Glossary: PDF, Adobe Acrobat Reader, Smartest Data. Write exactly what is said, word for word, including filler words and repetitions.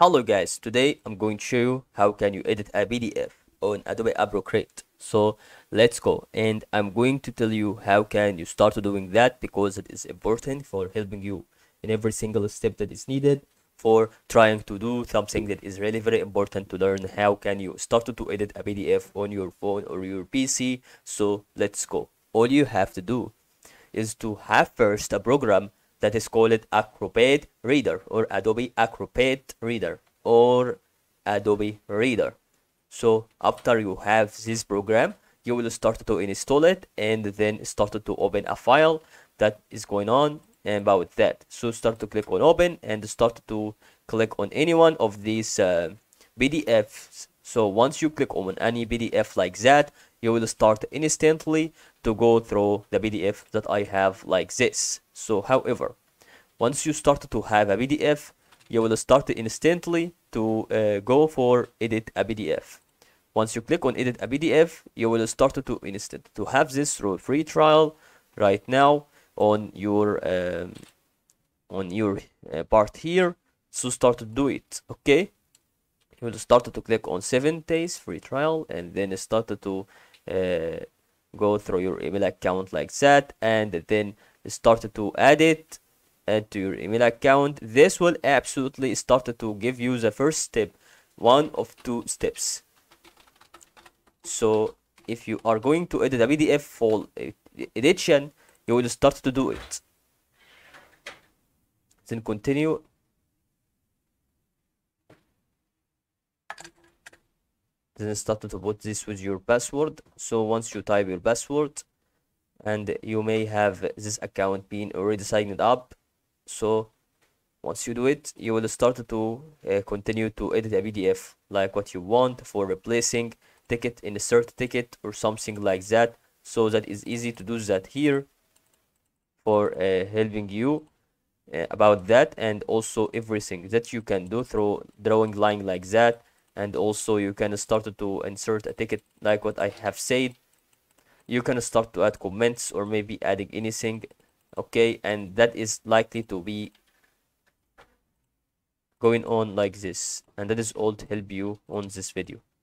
Hello guys, today I'm going to show you how can you edit a P D F on Adobe Acrobat. So let's go, and I'm going to tell you how can you start doing that, because it is important for helping you in every single step that is needed for trying to do something that is really very important to learn how can you start to edit a P D F on your phone or your P C. So let's go. All you have to do is to have first a program that is called Acrobat Reader or Adobe Acrobat Reader or Adobe Reader. So after you have this program, you will start to install it and then start to open a file that is going on about that. So start to click on open and start to click on any one of these uh, P D Fs. So once you click on any P D F like that, you will start instantly to go through the P D F that I have like this. So however, once you start to have a P D F, you will start instantly to uh, go for edit a P D F. Once you click on edit a P D F, you will start to instant to have this through free trial right now on your um, on your uh, part here. So start to do it. Okay, you will start to click on seven days free trial and then start to uh, go through your email account like that, and then start to add it add to your email account. This will absolutely start to give you the first step, one of two steps. So if you are going to edit a P D F full edition, you will start to do it, then continue. Then start to put this with your password. So once you type your password, and you may have this account being already signed up. So once you do it, you will start to uh, continue to edit a P D F like what you want for replacing ticket, insert ticket or something like that. So that is easy to do that here for uh, helping you uh, about that, and also everything that you can do through drawing line like that. And also you can start to insert a ticket like what I have said. You can start to add comments or maybe adding anything. Okay, and that is likely to be going on like this. And that is all to help you on this video.